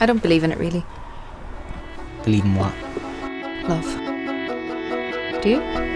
I don't believe in it, really. Believe in what? Love. Do you?